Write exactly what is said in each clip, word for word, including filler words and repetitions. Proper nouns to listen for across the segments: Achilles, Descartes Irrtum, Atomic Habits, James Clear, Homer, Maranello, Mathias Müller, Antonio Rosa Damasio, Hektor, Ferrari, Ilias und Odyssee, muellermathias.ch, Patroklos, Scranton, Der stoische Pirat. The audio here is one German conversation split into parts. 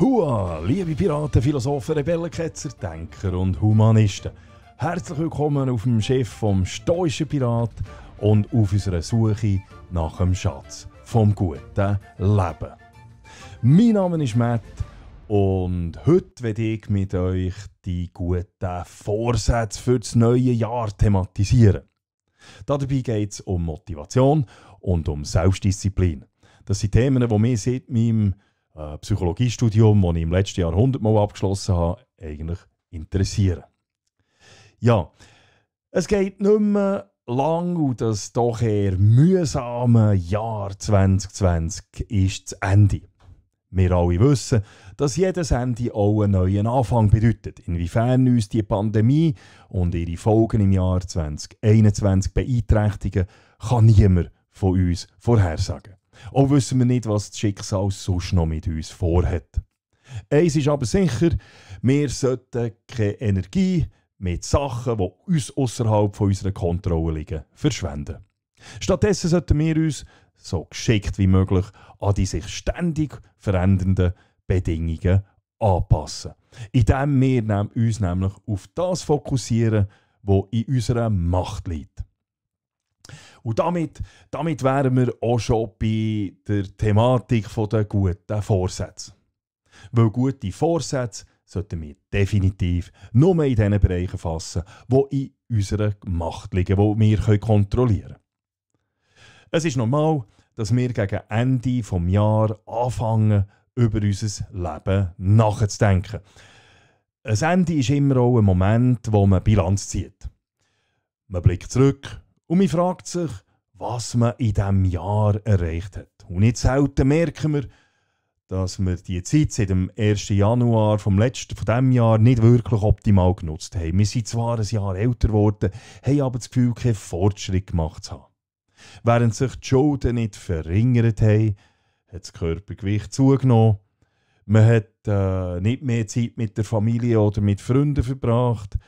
Hua, liebe Piraten, Philosophen, Rebellenketzer, Denker und Humanisten. Herzlich willkommen auf dem Schiff vom stoischen Pirat und auf unserer Suche nach dem Schatz vom guten Leben. Mein Name ist Matt und heute werde ich mit euch die guten Vorsätze für das neue Jahr thematisieren. Dabei geht es um Motivation und um Selbstdisziplin. Das sind Themen, die mir seit meinem Psychologiestudium, das ich im letzten Jahr hundertmal abgeschlossen habe, eigentlich interessieren. Ja, es geht nicht mehr lang und das doch eher mühsame Jahr zwanzig zwanzig ist das Ende. Wir alle wissen, dass jedes Ende auch einen neuen Anfang bedeutet. Inwiefern uns die Pandemie und ihre Folgen im Jahr zwanzig einundzwanzig beeinträchtigen, kann niemand von uns vorhersagen. Auch wissen wir nicht, was das Schicksal sonst noch mit uns vorhat. Eins ist aber sicher, wir sollten keine Energie mit Sachen, die uns ausserhalb von unserer Kontrolle liegen, verschwenden. Stattdessen sollten wir uns so geschickt wie möglich an die sich ständig verändernden Bedingungen anpassen, indem wir uns nämlich auf das fokussieren, was in unserer Macht liegt. Und damit, damit wären wir auch schon bei der Thematik der guten Vorsätze. Weil gute Vorsätze sollten wir definitiv nur in den Bereichen fassen, die in unserer Macht liegen, die wir kontrollieren können. Es ist normal, dass wir gegen Ende des Jahres anfangen, über unser Leben nachzudenken. Ein Ende ist immer auch ein Moment, wo man Bilanz zieht. Man blickt zurück, und man fragt sich, was man in diesem Jahr erreicht hat. Und nicht selten merken wir, dass wir die Zeit seit dem ersten Januar vom letzten, von diesem Jahr nicht wirklich optimal genutzt haben. Wir sind zwar ein Jahr älter geworden, haben aber das Gefühl, keinen Fortschritt gemacht zu haben. Während sich die Schulden nicht verringert haben, hat das Körpergewicht zugenommen. Man hat äh, nicht mehr Zeit mit der Familie oder mit Freunden verbracht.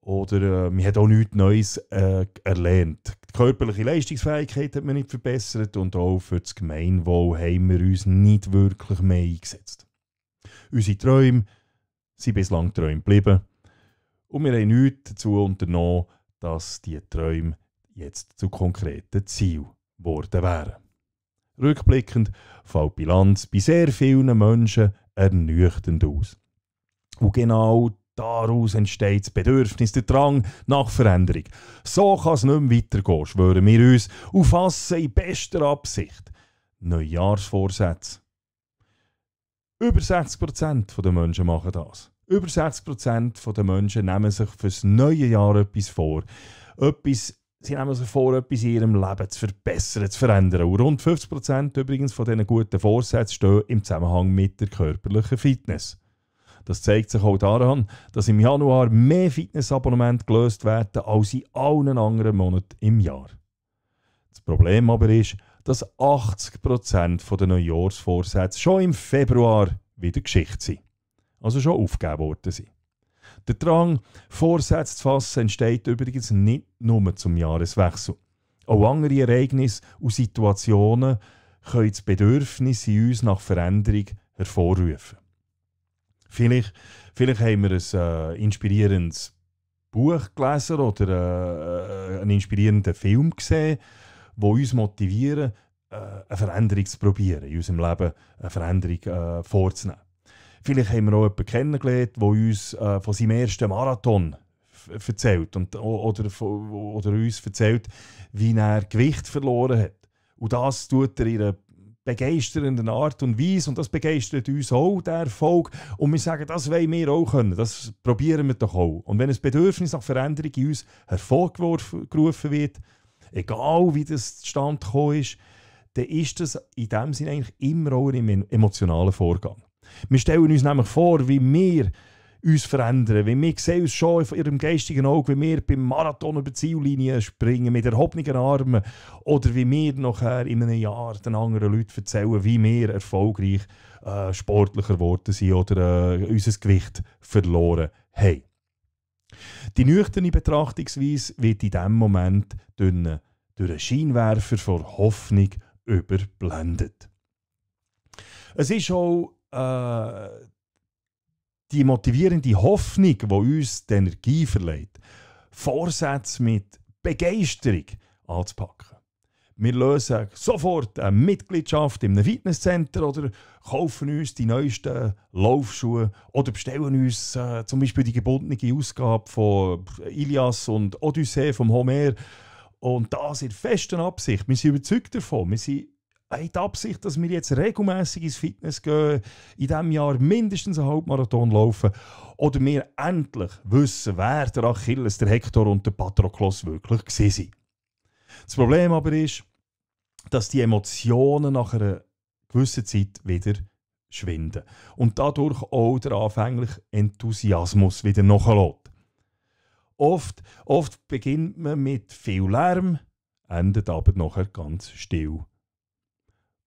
Oder äh, man hat auch nichts Neues äh, erlernt. Die körperliche Leistungsfähigkeit hat man nicht verbessert und auch für das Gemeinwohl haben wir uns nicht wirklich mehr eingesetzt. Unsere Träume sind bislang Träume geblieben und wir haben nichts dazu unternommen, dass diese Träume jetzt zu konkreten Zielen geworden wären. Rückblickend fällt die Bilanz bei sehr vielen Menschen ernüchternd aus. Und genau daraus entsteht das Bedürfnis, der Drang nach Veränderung. So kann es nicht mehr weitergehen, schwören wir uns, und fassen in bester Absicht Neujahrsvorsätze. Über sechzig Prozent der Menschen machen das. Über sechzig Prozent der Menschen nehmen sich für das neue Jahr etwas vor. Etwas, sie nehmen sich vor, etwas in ihrem Leben zu verbessern, zu verändern. Und rund fünfzig Prozent übrigens von diesen guten Vorsätzen stehen im Zusammenhang mit der körperlichen Fitness. Das zeigt sich auch daran, dass im Januar mehr Fitnessabonnemente gelöst werden als in allen anderen Monaten im Jahr. Das Problem aber ist, dass achtzig Prozent der Neujahrsvorsätze schon im Februar wieder Geschichte sind, also schon aufgegeben worden sind. Der Drang, Vorsätze zu fassen, entsteht übrigens nicht nur zum Jahreswechsel. Auch andere Ereignisse und Situationen können das Bedürfnis in uns nach Veränderung hervorrufen. Vielleicht, vielleicht haben wir ein äh, inspirierendes Buch gelesen oder äh, einen inspirierenden Film gesehen, der uns motivieren, äh, eine Veränderung zu probieren, in unserem Leben eine Veränderung äh, vorzunehmen. Vielleicht haben wir auch jemanden kennengelernt, der uns äh, von seinem ersten Marathon erzählt und, oder, oder uns erzählt, wie er Gewicht verloren hat. Und das tut er in einer begeisternden Art und Weise, und das begeistert uns auch, der Erfolg. Und wir sagen, das wollen wir auch können, das probieren wir doch auch. Und wenn ein Bedürfnis nach Veränderung in uns hervorgerufen wird, egal wie das zustande gekommen ist, dann ist das in dem Sinne eigentlich immer auch ein emotionaler Vorgang. Wir stellen uns nämlich vor, wie wir uns verändern, wie wir sehen uns schon in ihrem geistigen Auge, wie wir beim Marathon über die Ziellinie springen mit erhobenen Armen, oder wie wir nachher in einem Jahr den anderen Leuten erzählen, wie wir erfolgreich äh, sportlicher geworden sind oder äh, unser Gewicht verloren haben. Die nüchterne Betrachtungsweise wird in diesem Moment durch einen, durch einen Scheinwerfer von Hoffnung überblendet. Es ist auch äh, die motivierende Hoffnung, die uns die Energie verleiht, Vorsätze mit Begeisterung anzupacken. Wir lösen sofort eine Mitgliedschaft in einem Fitnesscenter oder kaufen uns die neuesten Laufschuhe oder bestellen uns äh, zum Beispiel die gebundene Ausgabe von Ilias und Odyssee von Homer. Und das in fester Absicht. Wir sind überzeugt davon. Wir sind in der Absicht, dass wir jetzt regelmässig ins Fitness gehen, in diesem Jahr mindestens einen Halbmarathon laufen oder wir endlich wissen, wer der Achilles, der Hektor und der Patroklos wirklich waren. Das Problem aber ist, dass die Emotionen nach einer gewissen Zeit wieder schwinden und dadurch auch der anfängliche Enthusiasmus wieder nachlässt. Oft, oft beginnt man mit viel Lärm, endet aber nachher ganz still.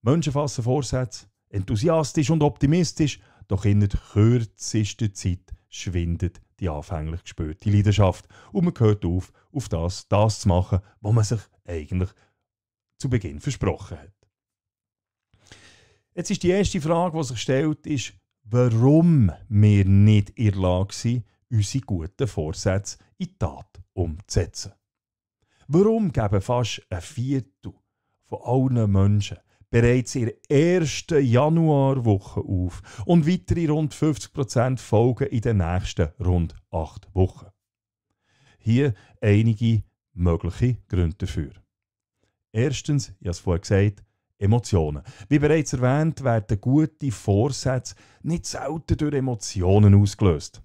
Menschen fassen Vorsätze, enthusiastisch und optimistisch, doch in der kürzesten Zeit schwindet die anfänglich gespürte Leidenschaft und man hört auf, auf das, das zu machen, was man sich eigentlich zu Beginn versprochen hat. Jetzt ist die erste Frage, die sich stellt, ist, warum wir nicht in der Lage sind, unsere guten Vorsätze in Tat umzusetzen. Warum geben fast ein Viertel von allen Menschen bereits in der ersten Januarwoche auf und weitere rund fünfzig Prozent folgen in den nächsten rund acht Wochen. Hier einige mögliche Gründe dafür. Erstens, ich habe es vorhin gesagt, Emotionen. Wie bereits erwähnt, werden gute Vorsätze nicht selten durch Emotionen ausgelöst.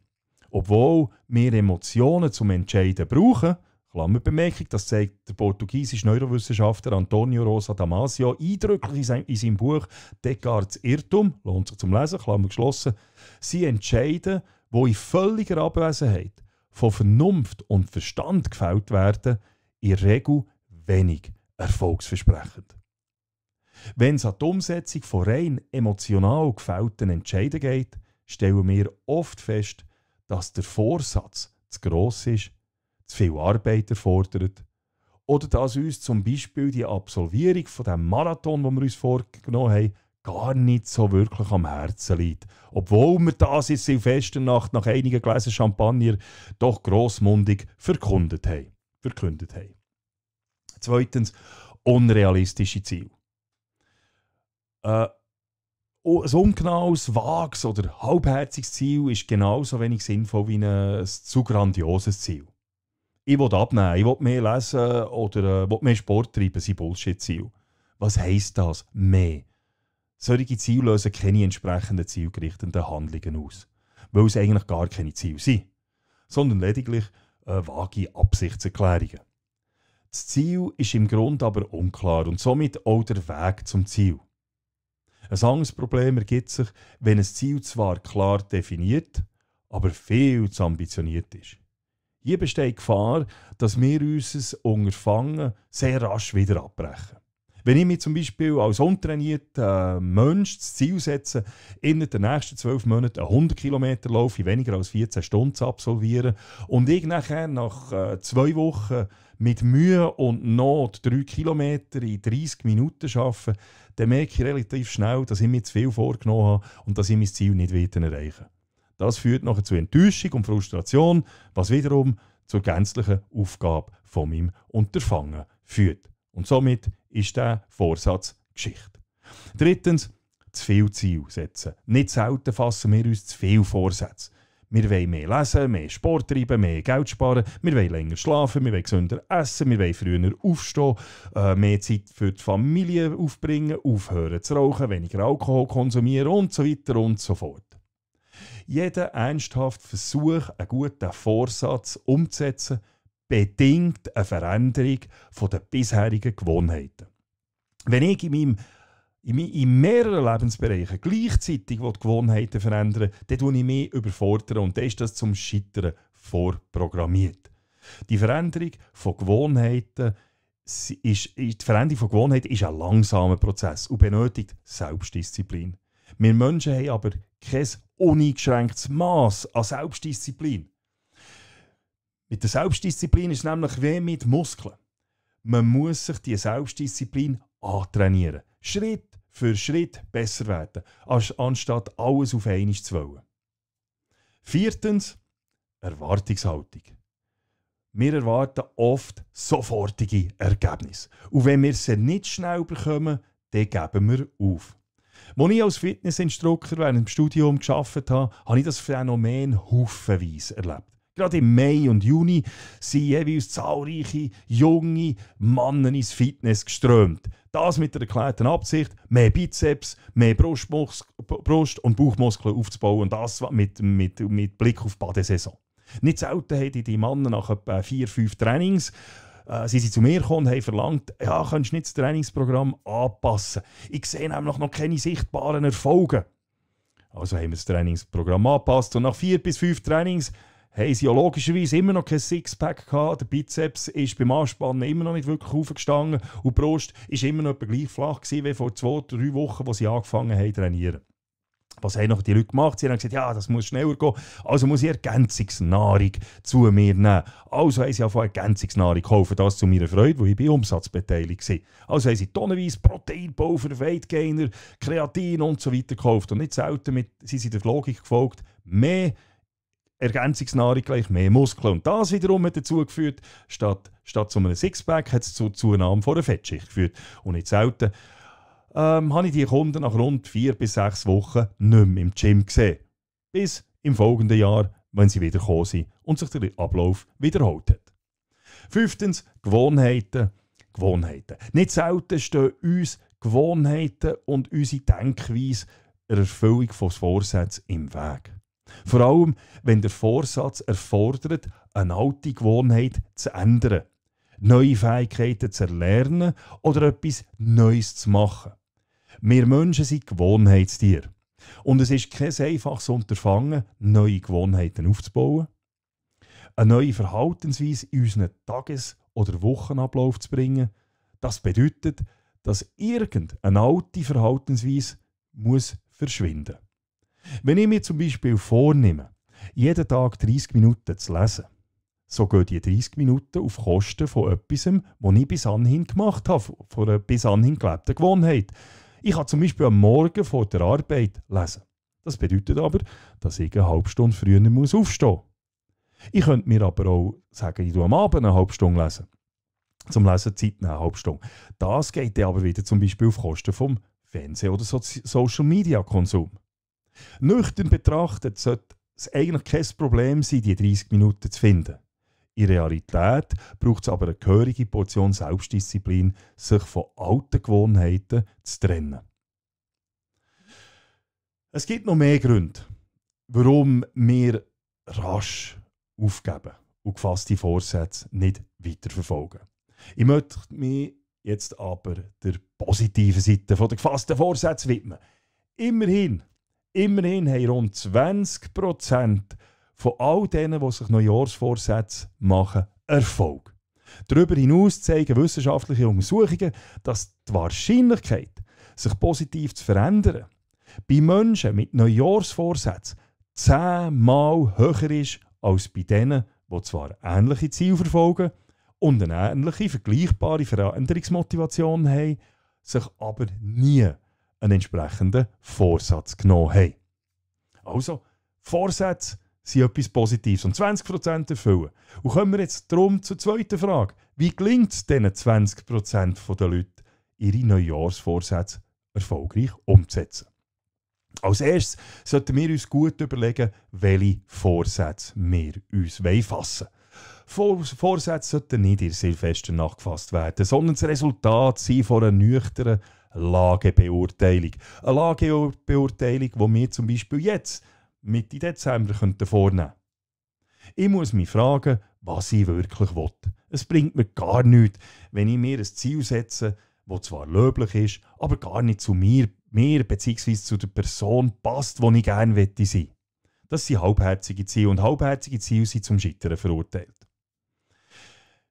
Obwohl wir Emotionen zum Entscheiden brauchen, Klammerbemerkung, das zeigt der portugiesische Neurowissenschaftler Antonio Rosa Damasio eindrücklich in seinem Buch «Descartes Irrtum», lohnt sich zum Lesen, Klammer geschlossen, sie entscheiden, wo in völliger Abwesenheit von Vernunft und Verstand gefällt werden, in der Regel wenig erfolgsversprechend. Wenn es an die Umsetzung von rein emotional gefällten Entscheiden geht, stellen wir oft fest, dass der Vorsatz zu gross ist, zu viel Arbeit erfordert oder dass uns zum Beispiel die Absolvierung von dem Marathon, den wir uns vorgenommen haben, gar nicht so wirklich am Herzen liegt. Obwohl wir das in Silvesternacht nach einigen Gläsern Champagner doch grossmundig verkündet haben. verkündet haben. Zweitens, unrealistische Ziele. Äh, Ein ungenaues, vages oder halbherziges Ziel ist genauso wenig sinnvoll wie ein zu grandioses Ziel. Ich will abnehmen, ich will mehr lesen oder will mehr Sport treiben, das sind Bullshit-Ziele. Was heisst das? Mehr. Solche Ziele lösen keine entsprechenden zielgerichteten Handlungen aus, weil es eigentlich gar keine Ziele sind, sondern lediglich äh, vage Absichtserklärungen. Das Ziel ist im Grunde aber unklar und somit auch der Weg zum Ziel. Ein anderes Problem ergibt sich, wenn ein Ziel zwar klar definiert, aber viel zu ambitioniert ist. Hier besteht die Gefahr, dass wir unser Unterfangen sehr rasch wieder abbrechen. Wenn ich mir zum Beispiel als untrainierter Mensch das Ziel setze, innerhalb der nächsten zwölf Monate einen hundert Kilometer Lauf in weniger als vierzehn Stunden zu absolvieren und ich nachher nach äh, zwei Wochen mit Mühe und Not drei Kilometer in dreißig Minuten arbeite, dann merke ich relativ schnell, dass ich mir zu viel vorgenommen habe und dass ich mein Ziel nicht weiter erreichen will. Das führt nachher zu Enttäuschung und Frustration, was wiederum zur gänzlichen Aufgabe von meinem Unterfangen führt. Und somit ist der Vorsatz Geschichte. Drittens, zu viel Ziel setzen. Nicht selten fassen wir uns zu viel Vorsätze. Wir wollen mehr lesen, mehr Sport treiben, mehr Geld sparen, wir wollen länger schlafen, wir wollen gesünder essen, wir wollen früher aufstehen, mehr Zeit für die Familie aufbringen, aufhören zu rauchen, weniger Alkohol konsumieren und so weiter und so fort. Jeder ernsthafte Versuch, einen guten Vorsatz umzusetzen, bedingt eine Veränderung der bisherigen Gewohnheiten. Wenn ich in meinem in mehreren Lebensbereichen gleichzeitig die Gewohnheiten verändern, dann tue ich mich überfordern und dann ist das zum Scheitern vorprogrammiert. Die Veränderung von Gewohnheiten ist, die Veränderung von Gewohnheiten ist ein langsamer Prozess und benötigt Selbstdisziplin. Wir Menschen haben aber kein uneingeschränktes Maß an Selbstdisziplin. Mit der Selbstdisziplin ist es nämlich wie mit Muskeln. Man muss sich die Selbstdisziplin antrainieren. Schritt für Schritt besser werden, anstatt alles auf einmal zu wollen. Viertens, Erwartungshaltung. Wir erwarten oft sofortige Ergebnisse. Und wenn wir sie nicht schnell bekommen, dann geben wir auf. Als ich als Fitnessinstruktor während dem Studium gearbeitet habe, habe ich das Phänomen haufenweise erlebt. Gerade im Mai und Juni sind jeweils zahlreiche junge Männer ins Fitness geströmt. Das mit der erklärten Absicht, mehr Bizeps, mehr Brust- und Bauchmuskeln aufzubauen. Und das mit, mit, mit Blick auf die Badesaison. Nicht selten haben die Männer nach etwa vier, fünf Trainings äh, sind sie zu mir gekommen und haben verlangt, ja, könntest du nicht das Trainingsprogramm anpassen? Ich sehe nämlich noch keine sichtbaren Erfolge. Also haben wir das Trainingsprogramm angepasst und nach vier bis fünf Trainings haben sie logischerweise immer noch kein Sixpack gehabt. Der Bizeps ist beim Anspannen immer noch nicht wirklich aufgestanden und die Brust war immer noch gleich flach gewesen, wie vor zwei, drei Wochen, als sie angefangen haben zu trainieren. Was haben noch die Leute gemacht? Sie haben gesagt, ja, das muss schneller gehen, also muss ich Ergänzungsnahrung zu mir nehmen. Also haben sie auch Ergänzungsnahrung gekauft, das zu meiner Freude, weil ich bei Umsatzbeteiligt war. Also haben sie tonnenweise Proteinpulver, Weightgainer, Kreatin und so weiter gekauft. Und nicht selten mit, sie sind der Logik gefolgt, mehr Ergänzungsnahrung gleich mehr Muskeln. Und das wiederum hat dazu geführt, statt, statt zu einem Sixpack hat es zur Zunahme von einer Fettschicht geführt. Und nicht selten Ähm, habe ich die Kunden nach rund vier bis sechs Wochen nicht mehr im Gym gesehen. Bis im folgenden Jahr, wenn sie wieder gekommen sind und sich der Ablauf wiederholt hat. Fünftens, Gewohnheiten. Gewohnheiten. Nicht selten stehen uns Gewohnheiten und unsere Denkweise der Erfüllung von Vorsätzen im Weg. Vor allem, wenn der Vorsatz erfordert, eine alte Gewohnheit zu ändern, neue Fähigkeiten zu erlernen oder etwas Neues zu machen. Wir Menschen sind Gewohnheitstiere. Und es ist kein einfaches Unterfangen, neue Gewohnheiten aufzubauen, eine neue Verhaltensweise in unseren Tages- oder Wochenablauf zu bringen. Das bedeutet, dass irgendeine alte Verhaltensweise muss verschwinden muss. Wenn ich mir zum Beispiel vornehme, jeden Tag dreißig Minuten zu lesen, so gehen die dreißig Minuten auf Kosten von etwas, was ich bis anhin gemacht habe, von einer bis anhin gelebten Gewohnheit. Ich kann zum Beispiel am Morgen vor der Arbeit lesen. Das bedeutet aber, dass ich eine halbe Stunde früher muss aufstehen muss. Ich könnte mir aber auch sagen, ich lese am Abend eine halbe Stunde lesen. Zum Lesen Zeit eine halbe Stunde. Das geht dann aber wieder zum Beispiel auf Kosten vom Fernseh- oder so Social-Media-Konsum. Nüchtern betrachtet sollte es eigentlich kein Problem sein, die dreißig Minuten zu finden. In Realität braucht es aber eine gehörige Portion Selbstdisziplin, sich von alten Gewohnheiten zu trennen. Es gibt noch mehr Gründe, warum wir rasch aufgeben und gefasste Vorsätze nicht weiterverfolgen. Ich möchte mich jetzt aber der positiven Seite der gefassten Vorsätze widmen. Immerhin, immerhin haben rund zwanzig Prozent von all denen, die sich Neujahrsvorsätze machen, Erfolg. Darüber hinaus zeigen wissenschaftliche Untersuchungen, dass die Wahrscheinlichkeit, sich positiv zu verändern, bei Menschen mit Neujahrsvorsätzen zehnmal höher ist als bei denen, die zwar ähnliche Ziele verfolgen und eine ähnliche, vergleichbare Veränderungsmotivation haben, sich aber nie einen entsprechenden Vorsatz genommen haben. Also, Vorsätze sind etwas Positives und zwanzig Prozent erfüllen. Und kommen wir jetzt darum zur zweiten Frage. Wie gelingt es diesen zwanzig Prozent der Leute, ihre Neujahrsvorsätze erfolgreich umzusetzen? Als erstes sollten wir uns gut überlegen, welche Vorsätze wir uns fassen wollen. Vorsätze sollten nicht in der Silvesternacht gefasst werden, sondern das Resultat sein von einer nüchternen Lagebeurteilung. Eine Lagebeurteilung, die wir zum Beispiel jetzt Mitte Dezember vornehmen könnte. Ich muss mich fragen, was ich wirklich will. Es bringt mir gar nichts, wenn ich mir ein Ziel setze, das zwar löblich ist, aber gar nicht zu mir, mir bzw. zu der Person passt, die ich gerne sein möchte. Das sind halbherzige Ziele und halbherzige Ziele sind zum Scheitern verurteilt.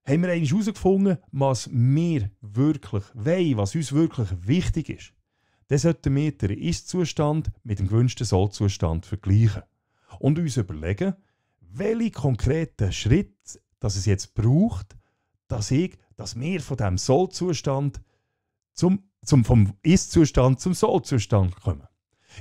Haben wir eigentlich herausgefunden, was wir wirklich wollen, was uns wirklich wichtig ist? Dann sollten wir den Ist-Zustand mit dem gewünschten Soll-Zustand vergleichen und uns überlegen, welche konkreten Schritte dass es jetzt braucht, dass, ich, dass wir von diesem Soll-Zustand zum zum vom Ist-Zustand zum Soll-Zustand kommen.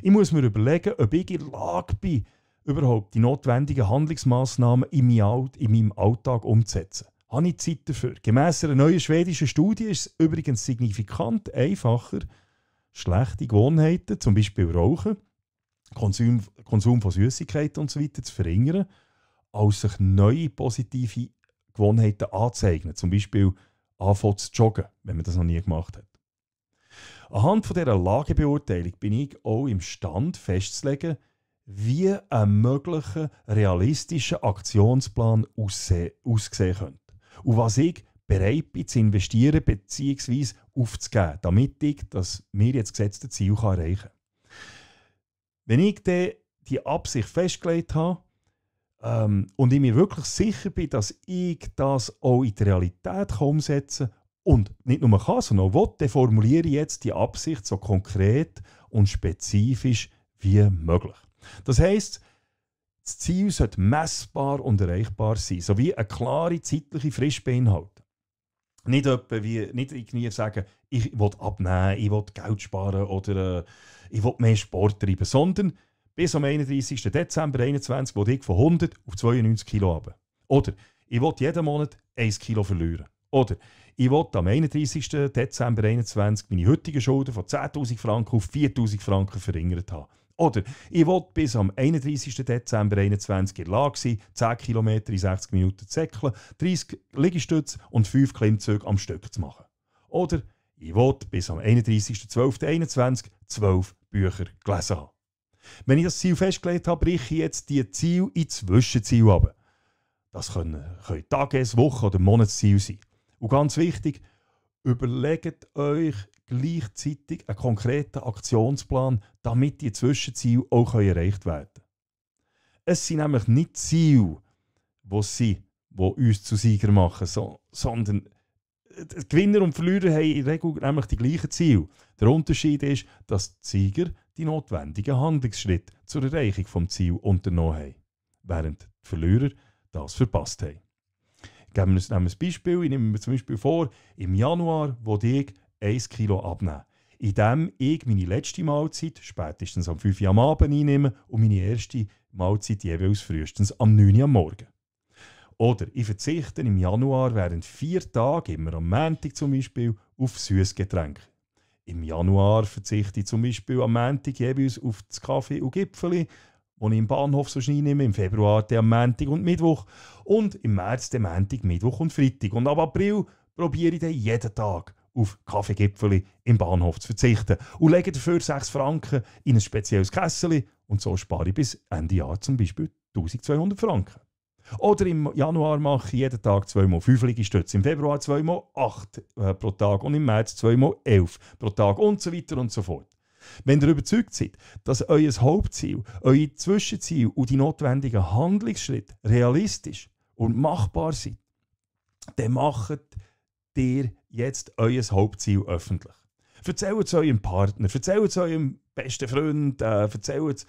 Ich muss mir überlegen, ob ich in der Lage bin, überhaupt die notwendigen Handlungsmaßnahmen in meinem Alltag umzusetzen. Habe ich Zeit dafür? Gemäss einer neuen schwedischen Studie ist es übrigens signifikant einfacher, schlechte Gewohnheiten, zum Beispiel Rauchen, Konsum, Konsum von Süßigkeiten usw. so zu verringern, als sich neue positive Gewohnheiten anzueignen, zum Beispiel anfangen zu joggen, wenn man das noch nie gemacht hat. Anhand von dieser Lagebeurteilung bin ich auch imstande festzulegen, wie ein möglicher realistischer Aktionsplan aussehen, aussehen könnte und was ich bereit bin zu investieren bzw. aufzugeben, damit ich das mir jetzt gesetzte Ziel erreichen kann. Wenn ich die Absicht festgelegt habe ähm, und ich mir wirklich sicher bin, dass ich das auch in der Realität umsetzen kann und nicht nur kann, sondern auch will, dann formuliere ich jetzt die Absicht so konkret und spezifisch wie möglich. Das heisst, das Ziel sollte messbar und erreichbar sein, sowie eine klare zeitliche Frist beinhalten. Nicht etwa wie, nicht irgendwie sagen, ich will abnehmen, ich will Geld sparen oder äh, ich will mehr Sport treiben, sondern bis am einunddreißigsten Dezember zweitausendeinundzwanzig will ich von hundert auf zweiundneunzig Kilo runter. Oder ich will jeden Monat ein Kilo verlieren. Oder ich will am einunddreißigsten Dezember zweitausendeinundzwanzig meine heutigen Schulden von zehntausend Franken auf viertausend Franken verringert haben. Oder ich will bis am einunddreißigsten Dezember zweitausendeinundzwanzig in der Lage sein, zehn Kilometer in sechzig Minuten zu säckeln, dreißig Liegestütze und fünf Klimmzüge am Stück zu machen. Oder ich will bis am einunddreißigsten zwölften zweitausendeinundzwanzig zwölf Bücher gelesen haben. Wenn ich das Ziel festgelegt habe, breche ich jetzt die Ziele in Zwischenziele ab. Das können, können Tages-, Wochen- oder Monatsziele sein. Und ganz wichtig, überlegt euch gleichzeitig einen konkreten Aktionsplan, damit die Zwischenziele auch erreicht werden können. Es sind nämlich nicht Ziele, die, sie, die uns zu Sieger machen, so, sondern die Gewinner und Verlierer haben in der Regel nämlich die gleichen Ziele. Der Unterschied ist, dass die Sieger die notwendigen Handlungsschritte zur Erreichung des Ziels unternommen haben, während die Verlierer das verpasst haben. Geben wir uns ein Beispiel. Ich nehme mir zum Beispiel vor, im Januar will ich ein Kilo abnehmen, indem ich meine letzte Mahlzeit spätestens am fünf Uhr am Abend einnehme und meine erste Mahlzeit jeweils frühestens am neun Uhr am Morgen. Oder ich verzichte im Januar während vier Tage, immer am Montag zum Beispiel, auf Süßgetränke. Im Januar verzichte ich zum Beispiel am Montag jeweils auf das Kaffee und Gipfeli, wo ich im Bahnhof so schnell nehme, im Februar am Montag und Mittwoch und im März am Montag, Mittwoch und Freitag. Und ab April probiere ich dann jeden Tag auf Kaffeegipfeli im Bahnhof zu verzichten und lege dafür sechs Franken in ein spezielles Kessel und so spare ich bis Ende Jahr zum Beispiel eintausendzweihundert Franken. Oder im Januar mache ich jeden Tag zwei mal fünf Liegestütze, im Februar zwei mal acht äh, pro Tag und im März zwei mal elf pro Tag und so weiter und so fort. Wenn ihr überzeugt seid, dass euer Hauptziel, euer Zwischenziel und die notwendigen Handlungsschritte realistisch und machbar sind, dann macht ihr jetzt euer Hauptziel öffentlich. Erzählt es eurem Partner, erzählt es eurem besten Freund, äh, erzählt es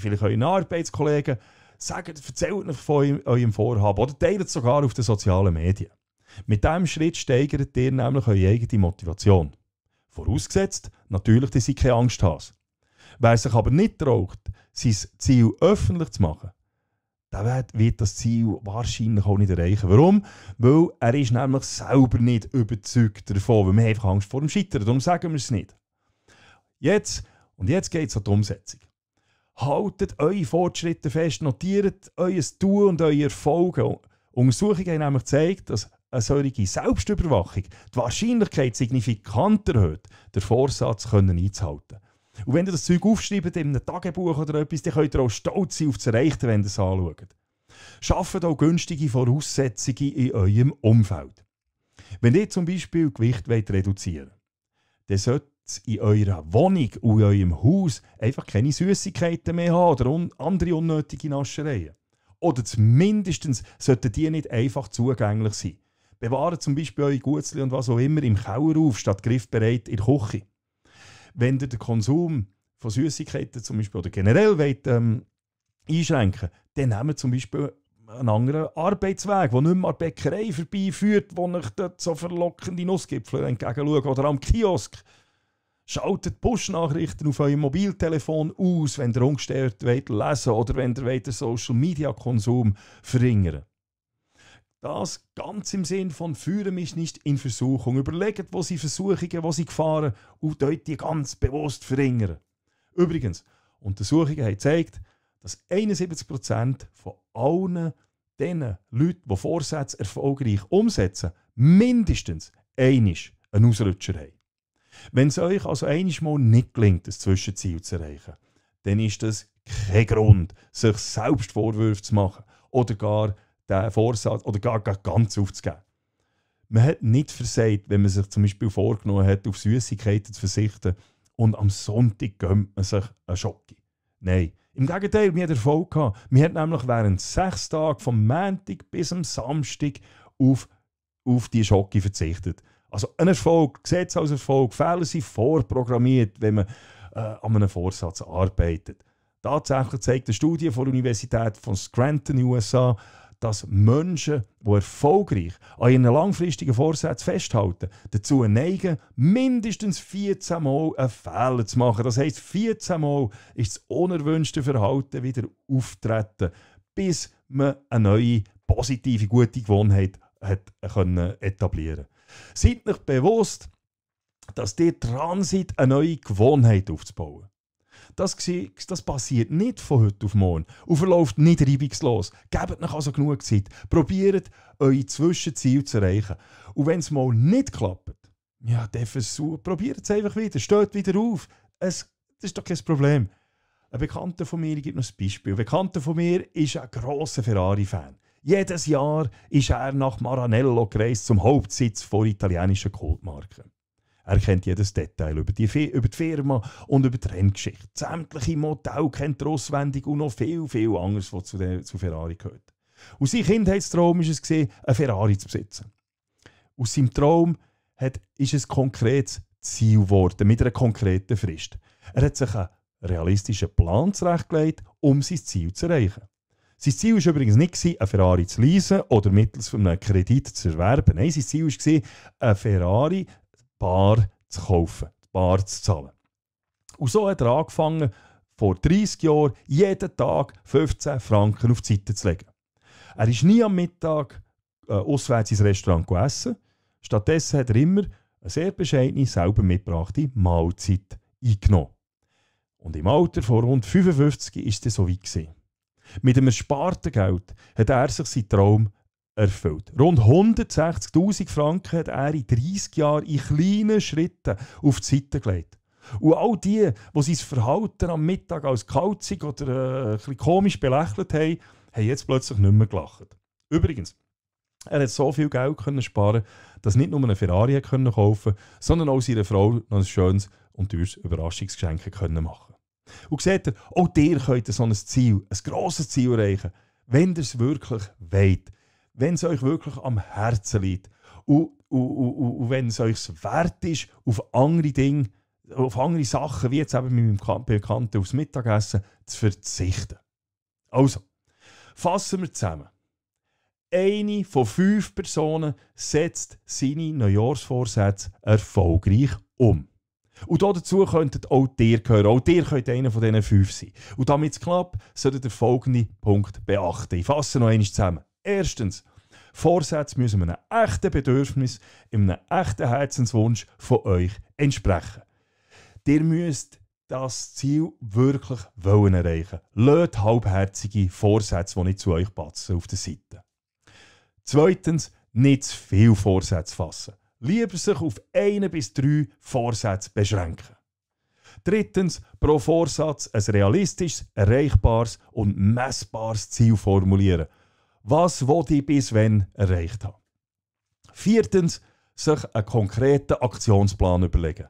vielleicht euren Arbeitskollegen, sagt, erzählt es von eurem Vorhaben oder teilt es sogar auf den sozialen Medien. Mit diesem Schritt steigert ihr nämlich eure eigene Motivation. Vorausgesetzt, natürlich, dass sie keine Angst haben. Wer sich aber nicht traut, sein Ziel öffentlich zu machen, der wird das Ziel wahrscheinlich auch nicht erreichen. Warum? Weil er ist nämlich selber nicht überzeugt davon, weil wir einfach Angst vor dem Scheitern haben. Darum sagen wir es nicht. Jetzt, und jetzt geht es an die Umsetzung. Haltet eure Fortschritte fest, notiert euer Tun und eure Erfolge. Untersuchungen haben nämlich gezeigt, dass eine solche Selbstüberwachung die Wahrscheinlichkeit signifikant erhöht, den Vorsatz können einzuhalten. Und wenn ihr das Zeug aufschreibt in einem Tagebuch oder etwas, dann könnt ihr auch stolz sein auf das Erreichte, wenn ihr es anschaut. Schafft auch günstige Voraussetzungen in eurem Umfeld. Wenn ihr zum Beispiel Gewicht reduzieren wollt, dann solltet ihr in eurer Wohnung und in eurem Haus einfach keine Süßigkeiten mehr haben oder un- andere unnötige Naschereien. Oder zumindest sollten die nicht einfach zugänglich sein. Bewahrt zum Beispiel eure Gutzli und was auch immer im Keller auf, statt griffbereit in der Küche. Wenn ihr den Konsum von Süßigkeiten zum Beispiel oder generell wollt, ähm, einschränken wollt, dann nehmt zum Beispiel einen anderen Arbeitsweg, der nicht mehr an der Bäckerei vorbeiführt, wo euch dort so verlockende Nussgipfel entgegenschaut oder am Kiosk Schaltet Push-Nachrichten auf eurem Mobiltelefon aus, wenn ihr ungestört lesen wollt oder wenn ihr den Social-Media-Konsum verringern wollt. Das ganz im Sinn von «Führen mich nicht in Versuchung». Überlegt, wo sie Versuchungen, wo sie Gefahren und dort die ganz bewusst verringern. Übrigens, Untersuchungen haben gezeigt, dass einundsiebzig Prozent von allen diesen Leuten, die Vorsätze erfolgreich umsetzen, mindestens einmal einen Ausrutscher haben. Wenn es euch also einmal nicht gelingt, das Zwischenziel zu erreichen, dann ist das kein Grund, sich selbst Vorwürfe zu machen oder gar den Vorsatz oder gar, gar ganz aufzugeben. Man hat nicht versagt, wenn man sich zum Beispiel vorgenommen hat, auf Süßigkeiten zu verzichten und am Sonntag gönnt man sich einen Schocke. Nein, im Gegenteil, wir hatten Erfolg gehabt. Wir hatten nämlich während sechs Tagen vom Montag bis am Samstag auf, auf die Schocke verzichtet. Also ein Erfolg, Gesetz als Erfolg, Fehler sind vorprogrammiert, wenn man äh, an einem Vorsatz arbeitet. Tatsächlich zeigt eine Studie von der Universität von Scranton in den U S A, dass Menschen, die erfolgreich an ihren langfristigen Vorsätzen festhalten, dazu neigen, mindestens vierzehn Mal einen Fehler zu machen. Das heisst, vierzehn Mal ist das unerwünschte Verhalten wieder auftreten, bis man eine neue, positive, gute Gewohnheit hat können etablieren. Seid euch bewusst, dass ihr dran seid, eine neue Gewohnheit aufzubauen. Das, das passiert nicht von heute auf morgen und verläuft nicht reibungslos. Gebt euch also genug Zeit. Probiert, eure Zwischenziele zu erreichen. Und wenn es mal nicht klappt, ja, dann probiert es einfach wieder. Steht wieder auf. Es, das ist doch kein Problem. Ein Bekannter von mir, ich gebe noch ein Beispiel. Ein Bekannter von mir ist ein grosser Ferrari-Fan. Jedes Jahr ist er nach Maranello gereist, zum Hauptsitz von italienischen Kultmarken. Er kennt jedes Detail über die, über die Firma und über die Renngeschichte. Sämtliche Modelle kennt er auswendig und noch viel, viel anderes, was zu, der, zu Ferrari gehört. Aus seinem Kindheitstraum war es, einen Ferrari zu besitzen. Aus seinem Traum hat, ist es ein konkretes Ziel geworden, mit einer konkreten Frist. Er hat sich einen realistischen Plan zurechtgelegt, um sein Ziel zu erreichen. Sein Ziel war übrigens nicht, einen Ferrari zu leasen oder mittels einem Kredit zu erwerben. Nein, sein Ziel war, einen Ferrari bar zu kaufen, bar zu zahlen. Und so hat er angefangen, vor dreissig Jahren jeden Tag fünfzehn Franken auf die Seite zu legen. Er ist nie am Mittag äh, auswärts ins Restaurant gegessen. Stattdessen hat er immer eine sehr bescheidene, selber mitgebrachte Mahlzeit eingenommen. Und im Alter von rund fünfundfünfzig war es dann so weit gewesen. Mit dem ersparten Geld hat er sich seinen Traum erfüllt. Rund hundertsechzigtausend Franken hat er in dreissig Jahren in kleinen Schritten auf die Seite gelegt. Und all die, die sein Verhalten am Mittag als kalzig oder äh, ein bisschen komisch belächelt haben, haben jetzt plötzlich nicht mehr gelacht. Übrigens, er hat so viel Geld können sparen, dass nicht nur einen Ferrari können kaufen, sondern auch seiner Frau noch ein schönes und teures Überraschungsgeschenk können machen. Und seht ihr, auch ihr könnt so ein Ziel, ein grosses Ziel erreichen, wenn ihr es wirklich wollt, wenn es euch wirklich am Herzen liegt und, und, und, und, und wenn es euch wert ist, auf andere Dinge, auf andere Sachen, wie jetzt eben mit meinem Bekannten aufs Mittagessen, zu verzichten. Also, fassen wir zusammen. Eine von fünf Personen setzt seine Neujahrsvorsätze erfolgreich um. Und dazu könntet auch ihr gehören. Auch ihr könnt einer von diesen fünf sein. Und damit es klappt, solltet ihr folgenden Punkt beachten. Ich fasse noch einmal zusammen. Erstens, Vorsätze müssen einem echten Bedürfnis, einem echten Herzenswunsch von euch entsprechen. Ihr müsst das Ziel wirklich wollen erreichen. Löst halbherzige Vorsätze, die nicht zu euch passen, auf der Seite. Zweitens, nicht zu viel Vorsätze fassen. Lieber sich auf einen bis drei Vorsätze beschränken. Drittens, pro Vorsatz ein realistisches, erreichbares und messbares Ziel formulieren. Was will ich bis wann erreicht haben? Viertens, sich einen konkreten Aktionsplan überlegen.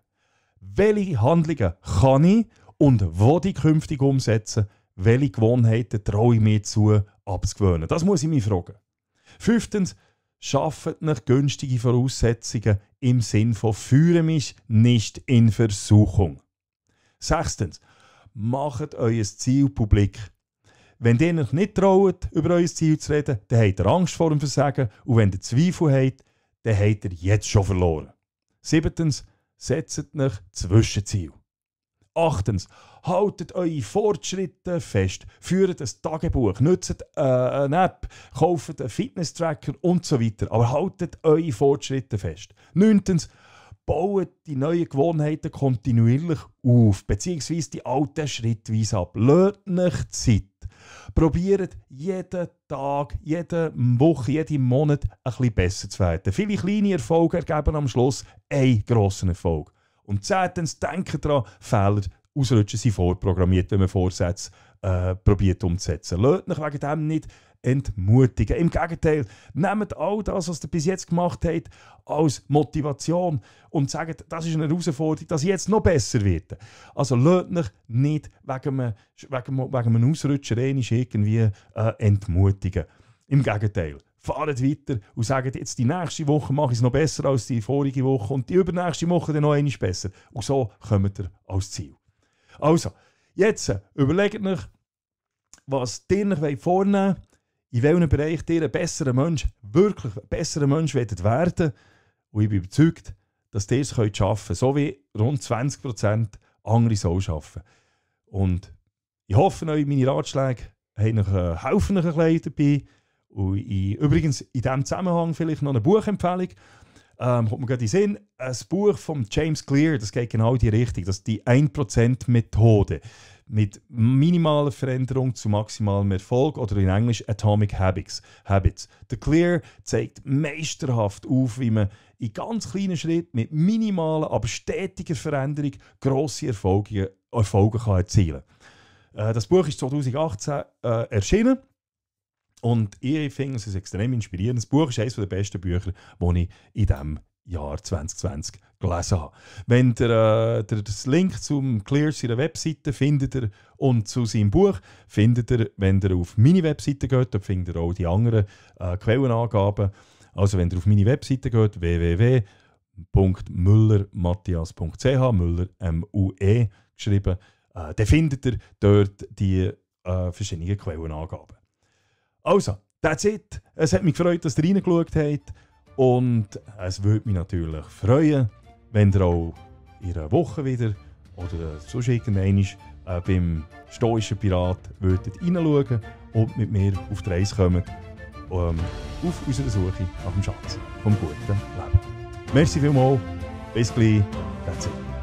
Welche Handlungen kann ich und wo ich künftig umsetzen? Welche Gewohnheiten traue ich mir zu, abzugewöhnen? Das muss ich mich fragen. Fünftens, schafft nicht günstige Voraussetzungen im Sinn von «Führe mich nicht in Versuchung». Sechstens, macht euer Ziel publik. Wenn ihr euch nicht traut, über euer Ziel zu reden, dann habt ihr Angst vor dem Versagen und wenn ihr Zweifel habt, dann habt ihr jetzt schon verloren. Siebtens, setzt euch Zwischenziel. Achtens, haltet eure Fortschritte fest, führt ein Tagebuch, nutzt äh, eine App, kauft einen Fitness-Tracker und so weiter. Aber haltet eure Fortschritte fest. Neuntens, baut die neuen Gewohnheiten kontinuierlich auf, beziehungsweise die alten schrittweise ab. Lasst euch Zeit. Probiert jeden Tag, jede Woche, jeden Monat ein bisschen besser zu werden. Viele kleine Erfolge ergeben am Schluss einen grossen Erfolg. Und zehntens, denkt daran, Fehler, Ausrutschen sind vorprogrammiert, wenn man Vorsätze äh, probiert umzusetzen. Lasst euch wegen dem nicht entmutigen. Im Gegenteil, nehmt all das, was ihr bis jetzt gemacht habt, als Motivation und sagt, das ist eine Herausforderung, dass ich jetzt noch besser werde. Also lasst euch nicht wegen einem, wegen, wegen einem Ausrutscher irgendwie äh, entmutigen. Im Gegenteil. Fahrt weiter und sagt, jetzt die nächste Woche mache ich es noch besser als die vorige Woche und die übernächste Woche dann noch einmal besser. Und so kommt ihr als Ziel. Also, jetzt überlegt euch, was ihr euch vornehmen wollt, in welchem Bereich ihr ein besserer Mensch, wirklich ein besserer Mensch werden wollt. Und ich bin überzeugt, dass ihr es schaffen könnt, so wie rund zwanzig Prozent andere so arbeiten. Und ich hoffe, meine Ratschläge helfen euch ein bisschen dabei. Und ich, übrigens, in diesem Zusammenhang vielleicht noch eine Buchempfehlung. Ähm, kommt mir gerade in den Sinn. Ein Buch von James Clear, das geht genau in die Richtung. Das ist die ein Prozent Methode. Mit minimaler Veränderung zu maximalem Erfolg oder in Englisch Atomic Habits. Habits. Der Clear zeigt meisterhaft auf, wie man in ganz kleinen Schritten mit minimaler, aber stetiger Veränderung grosse Erfolge, Erfolge kann erzielen kann. Äh, das Buch ist zweitausendachtzehn äh, erschienen. Und ich finde, es ist ein extrem inspirierendes Buch. Es ist eines der besten Bücher, die ich in diesem Jahr zwanzig zwanzig gelesen habe. Wenn ihr äh, den Link zum Clear seiner Webseite findet ihr, und zu seinem Buch findet ihr, wenn ihr auf meine Webseite geht, dann findet ihr auch die anderen äh, Quellenangaben. Also wenn ihr auf meine Webseite geht, w w w punkt müller mathias punkt c h, Müller M U E geschrieben, äh, dann findet ihr dort die äh, verschiedenen Quellenangaben. Also, that's it. Es hat mich gefreut, dass ihr reingeschaut habt. Und es würde mich natürlich freuen, wenn ihr auch in einer Woche wieder oder sonst irgendwann äh, beim Stoischen Pirat würdet reinschauen und mit mir auf die Reise kommen. Ähm, auf unserer Suche nach dem Schatz vom guten Leben. Merci vielmals. Bis gleich. That's it.